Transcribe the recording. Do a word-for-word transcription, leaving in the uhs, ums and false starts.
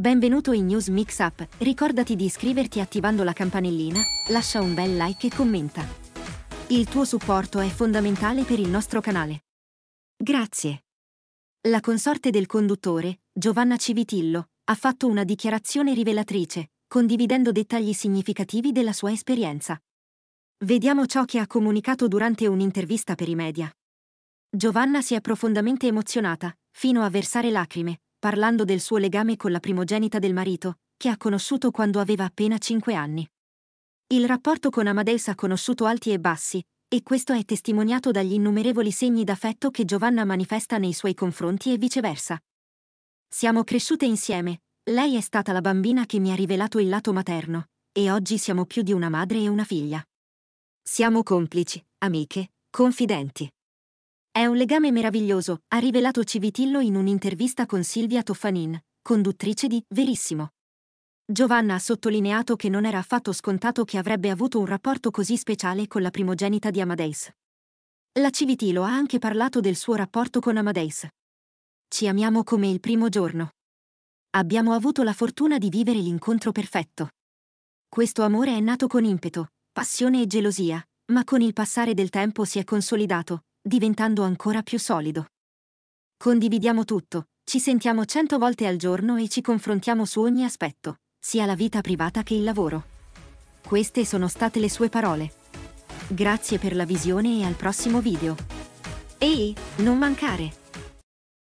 Benvenuto in News Mix Up, ricordati di iscriverti attivando la campanellina, lascia un bel like e commenta. Il tuo supporto è fondamentale per il nostro canale. Grazie. La consorte del conduttore, Giovanna Civitillo, ha fatto una dichiarazione rivelatrice, condividendo dettagli significativi della sua esperienza. Vediamo ciò che ha comunicato durante un'intervista per i media. Giovanna si è profondamente emozionata, fino a versare lacrime, parlando del suo legame con la primogenita del marito, che ha conosciuto quando aveva appena cinque anni. Il rapporto con Amadeus ha conosciuto alti e bassi, e questo è testimoniato dagli innumerevoli segni d'affetto che Giovanna manifesta nei suoi confronti e viceversa. Siamo cresciute insieme, lei è stata la bambina che mi ha rivelato il lato materno, e oggi siamo più di una madre e una figlia. Siamo complici, amiche, confidenti. È un legame meraviglioso, ha rivelato Civitillo in un'intervista con Silvia Toffanin, conduttrice di Verissimo. Giovanna ha sottolineato che non era affatto scontato che avrebbe avuto un rapporto così speciale con la primogenita di Amadeus. La Civitillo ha anche parlato del suo rapporto con Amadeus. Ci amiamo come il primo giorno. Abbiamo avuto la fortuna di vivere l'incontro perfetto. Questo amore è nato con impeto, passione e gelosia, ma con il passare del tempo si è consolidato, diventando ancora più solido. Condividiamo tutto, ci sentiamo cento volte al giorno e ci confrontiamo su ogni aspetto, sia la vita privata che il lavoro. Queste sono state le sue parole. Grazie per la visione e al prossimo video. Ehi, non mancare!